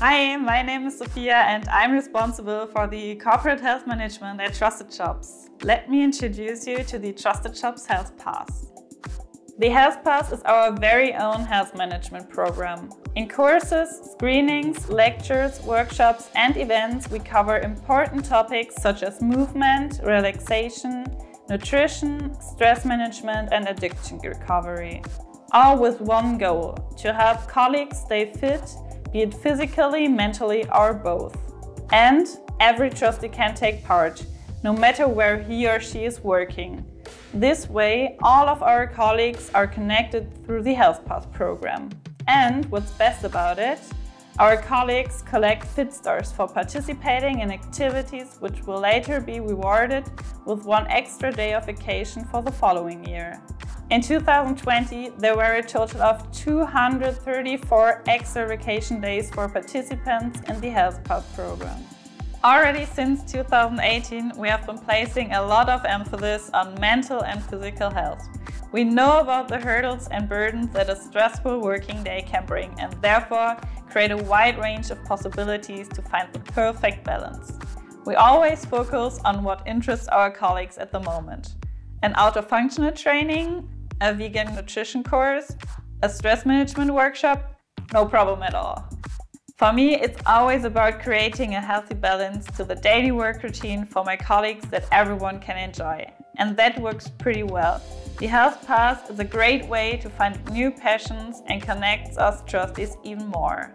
Hi, my name is Sophia and I'm responsible for the corporate health management at Trusted Shops. Let me introduce you to the Trusted Shops HealthPass. The HealthPass is our very own health management program. In courses, screenings, lectures, workshops and events, we cover important topics such as movement, relaxation, nutrition, stress management and addiction recovery. All with one goal, to help colleagues stay fit, be it physically, mentally or both. And every trustee can take part, no matter where he or she is working. This way, all of our colleagues are connected through the HealthPass program. And what's best about it? Our colleagues collect fit stars for participating in activities which will later be rewarded with one extra day of vacation for the following year. In 2020, there were a total of 234 extra vacation days for participants in the HealthPass program. Already since 2018, we have been placing a lot of emphasis on mental and physical health. We know about the hurdles and burdens that a stressful working day can bring and therefore create a wide range of possibilities to find the perfect balance. We always focus on what interests our colleagues at the moment. An out-of-functional training, a vegan nutrition course, a stress management workshop, no problem at all. For me, it's always about creating a healthy balance to the daily work routine for my colleagues that everyone can enjoy. And that works pretty well. The HealthPass is a great way to find new passions and connects us trustees even more.